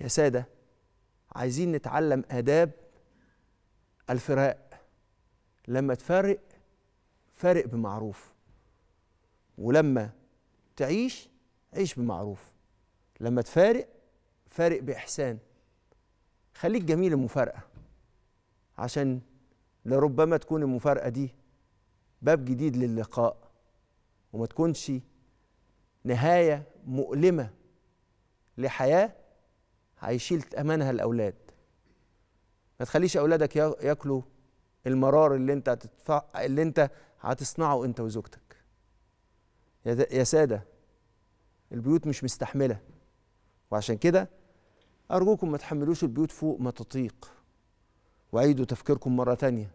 يا سادة، عايزين نتعلم آداب الفراق. لما تفارق فارق بمعروف، ولما تعيش عيش بمعروف، لما تفارق فارق بإحسان. خليك جميل المفارقة، عشان لربما تكون المفارقة دي باب جديد للقاء، وما تكونش نهاية مؤلمة لحياة هيشيل أمانها الأولاد. ما تخليش أولادك ياكلوا المرار اللي أنت هتصنعه أنت وزوجتك. يا سادة، البيوت مش مستحملة، وعشان كده أرجوكم ما تحملوش البيوت فوق ما تطيق، وعيدوا تفكيركم مرة تانية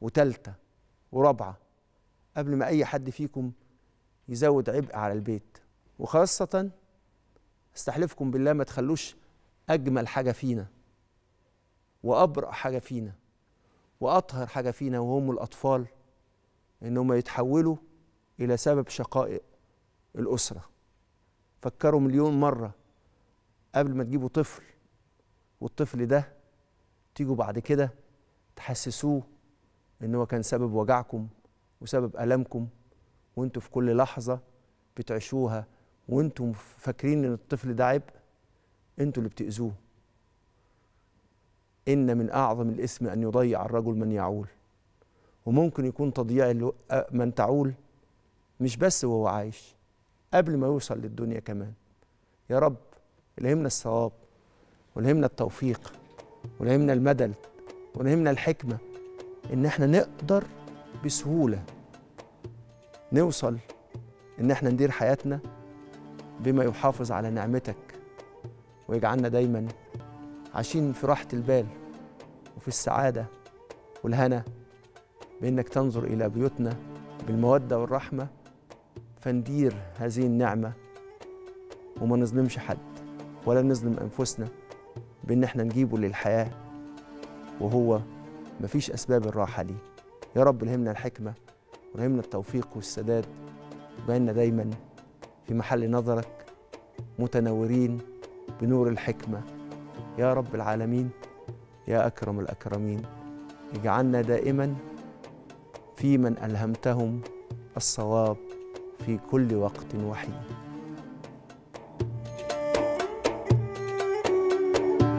وتالتة ورابعة قبل ما أي حد فيكم يزود عبء على البيت. وخاصة استحلفكم بالله ما تخلوش أجمل حاجة فينا وأبرأ حاجة فينا وأطهر حاجة فينا وهم الأطفال إنهم يتحولوا إلى سبب شقاء الأسرة. فكروا مليون مرة قبل ما تجيبوا طفل، والطفل ده تيجوا بعد كده تحسسوه إن هو كان سبب وجعكم وسبب ألمكم، وانتوا في كل لحظة بتعيشوها وانتوا فاكرين إن الطفل ده عبء، انتوا اللي بتأذوه. إن من أعظم الإثم أن يضيع الرجل من يعول، وممكن يكون تضييع من تعول مش بس وهو عايش، قبل ما يوصل للدنيا كمان. يا رب الهمنا الصواب، والهمنا التوفيق، والهمنا المدل، والهمنا الحكمة، إن احنا نقدر بسهولة نوصل إن احنا ندير حياتنا بما يحافظ على نعمتك، ويجعلنا دايماً عايشين في راحة البال وفي السعادة والهنا، بإنك تنظر إلى بيوتنا بالمودة والرحمة، فندير هذه النعمة وما نظلمش حد ولا نظلم أنفسنا بإن احنا نجيبه للحياة وهو مفيش أسباب الراحة ليه. يا رب الهمنا الحكمة ورهمنا التوفيق والسداد، وبقينا دايما في محل نظرك متنورين بنور الحكمة يا رب العالمين يا أكرم الأكرمين. اجعلنا دائما في من ألهمتهم الصواب في كل وقت وحين.